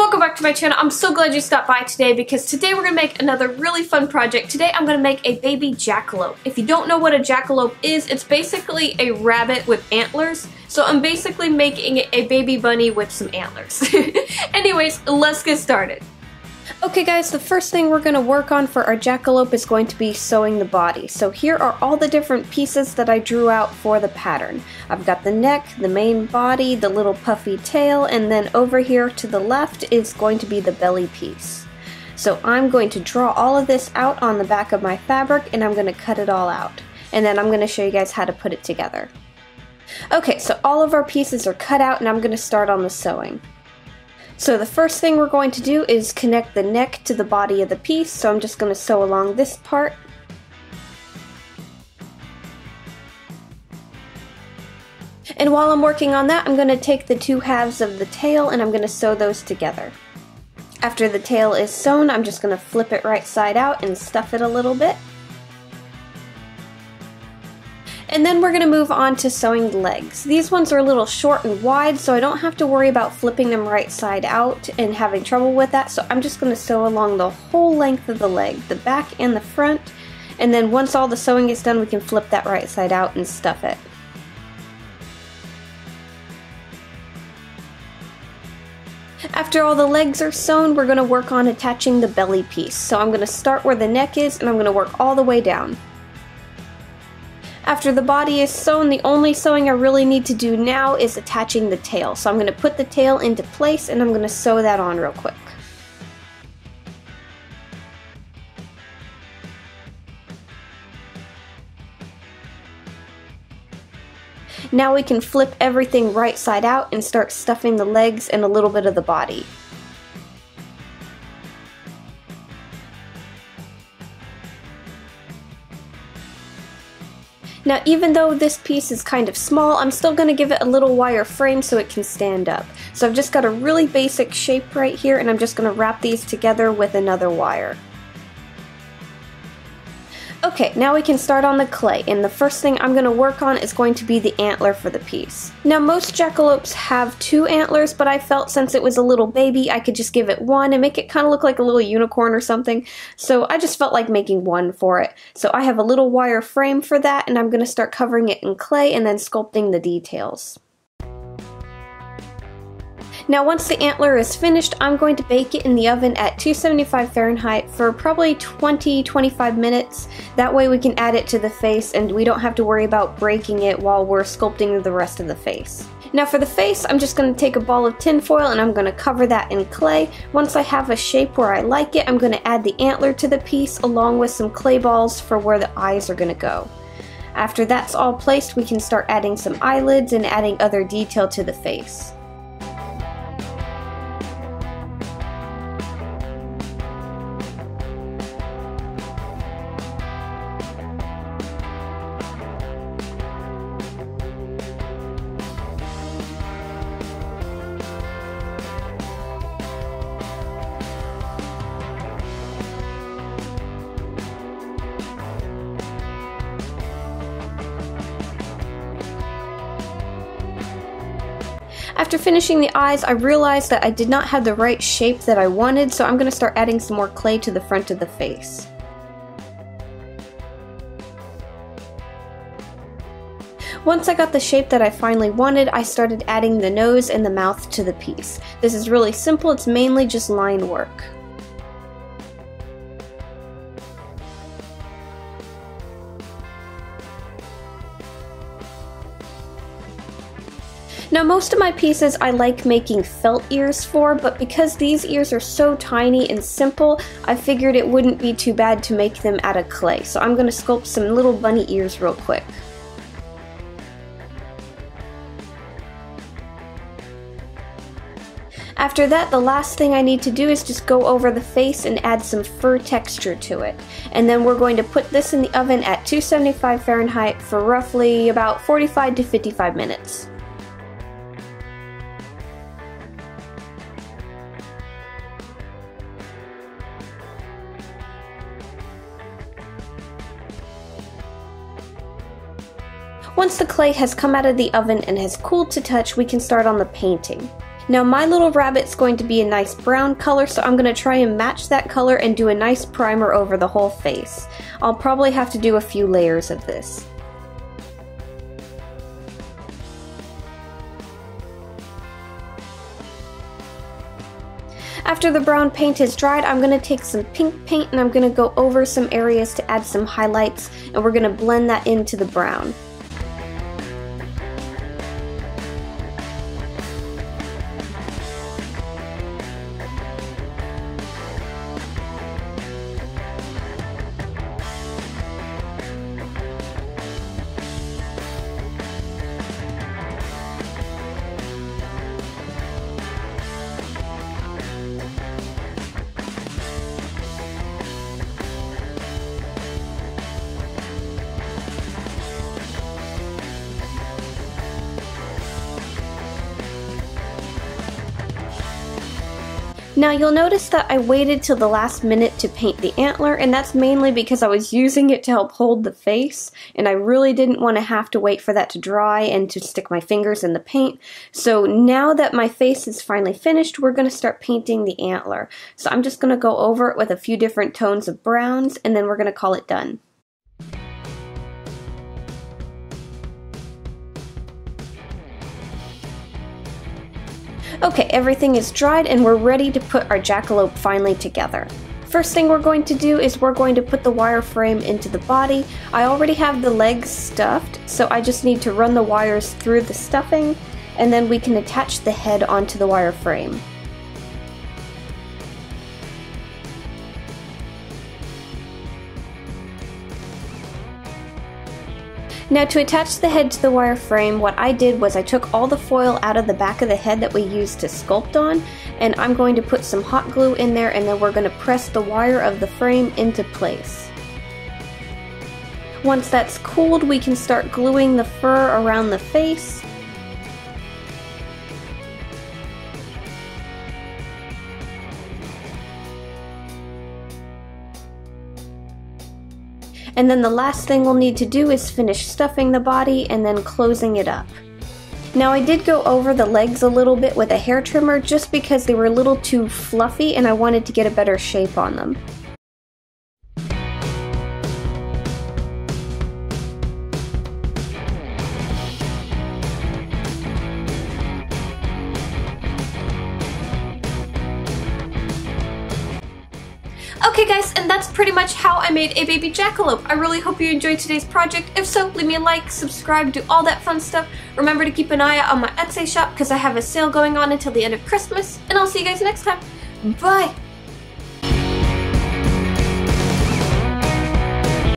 welcome back to my channel. I'm so glad you stopped by today because today we're going to make another really fun project. Today I'm going to make a baby jackalope. If you don't know what a jackalope is, it's basically a rabbit with antlers. So I'm basically making a baby bunny with some antlers. Anyways, let's get started. Okay guys, the first thing we're going to work on for our jackalope is going to be sewing the body. So here are all the different pieces that I drew out for the pattern. I've got the neck, the main body, the little puffy tail, and then over here to the left is going to be the belly piece. So I'm going to draw all of this out on the back of my fabric and I'm going to cut it all out. And then I'm going to show you guys how to put it together. Okay, so all of our pieces are cut out and I'm going to start on the sewing. So the first thing we're going to do is connect the neck to the body of the piece, so I'm just going to sew along this part. And while I'm working on that, I'm going to take the two halves of the tail and I'm going to sew those together. After the tail is sewn, I'm just going to flip it right side out and stuff it a little bit. And then we're going to move on to sewing the legs. These ones are a little short and wide, so I don't have to worry about flipping them right side out and having trouble with that, so I'm just going to sew along the whole length of the leg, the back and the front, and then once all the sewing is done, we can flip that right side out and stuff it. After all the legs are sewn, we're going to work on attaching the belly piece. So I'm going to start where the neck is, and I'm going to work all the way down. After the body is sewn, the only sewing I really need to do now is attaching the tail. So I'm going to put the tail into place and I'm going to sew that on real quick. Now we can flip everything right side out and start stuffing the legs and a little bit of the body. Now even though this piece is kind of small, I'm still going to give it a little wire frame so it can stand up. So I've just got a really basic shape right here and I'm just going to wrap these together with another wire. Okay, now we can start on the clay, and the first thing I'm going to work on is going to be the antler for the piece. Now most jackalopes have two antlers, but I felt since it was a little baby I could just give it one and make it kind of look like a little unicorn or something, so I just felt like making one for it. So I have a little wire frame for that and I'm going to start covering it in clay and then sculpting the details. Now once the antler is finished, I'm going to bake it in the oven at 275 Fahrenheit for probably 20-25 minutes. That way we can add it to the face and we don't have to worry about breaking it while we're sculpting the rest of the face. Now for the face, I'm just going to take a ball of tin foil and I'm going to cover that in clay. Once I have a shape where I like it, I'm going to add the antler to the piece along with some clay balls for where the eyes are going to go. After that's all placed, we can start adding some eyelids and adding other detail to the face. After finishing the eyes, I realized that I did not have the right shape that I wanted, so I'm going to start adding some more clay to the front of the face. Once I got the shape that I finally wanted, I started adding the nose and the mouth to the piece. This is really simple, it's mainly just line work. Now most of my pieces I like making felt ears for, but because these ears are so tiny and simple, I figured it wouldn't be too bad to make them out of clay. So I'm going to sculpt some little bunny ears real quick. After that, the last thing I need to do is just go over the face and add some fur texture to it. And then we're going to put this in the oven at 275 Fahrenheit for roughly about 45 to 55 minutes. Once the clay has come out of the oven and has cooled to touch, we can start on the painting. Now my little rabbit's going to be a nice brown color, so I'm going to try and match that color and do a nice primer over the whole face. I'll probably have to do a few layers of this. After the brown paint has dried, I'm going to take some pink paint and I'm going to go over some areas to add some highlights, and we're going to blend that into the brown. Now you'll notice that I waited till the last minute to paint the antler, and that's mainly because I was using it to help hold the face, and I really didn't want to have to wait for that to dry and to stick my fingers in the paint. So now that my face is finally finished, we're going to start painting the antler. So I'm just going to go over it with a few different tones of browns, and then we're going to call it done. Okay, everything is dried and we're ready to put our jackalope finally together. First thing we're going to do is we're going to put the wire frame into the body. I already have the legs stuffed, so I just need to run the wires through the stuffing, and then we can attach the head onto the wire frame. Now to attach the head to the wire frame, what I did was I took all the foil out of the back of the head that we used to sculpt on, and I'm going to put some hot glue in there, and then we're going to press the wire of the frame into place. Once that's cooled, we can start gluing the fur around the face. And then the last thing we'll need to do is finish stuffing the body and then closing it up. Now I did go over the legs a little bit with a hair trimmer just because they were a little too fluffy and I wanted to get a better shape on them. Okay guys, and that's pretty much how I made a baby jackalope. I really hope you enjoyed today's project. If so, leave me a like, subscribe, do all that fun stuff. Remember to keep an eye out on my Etsy shop because I have a sale going on until the end of Christmas, and I'll see you guys next time. Bye!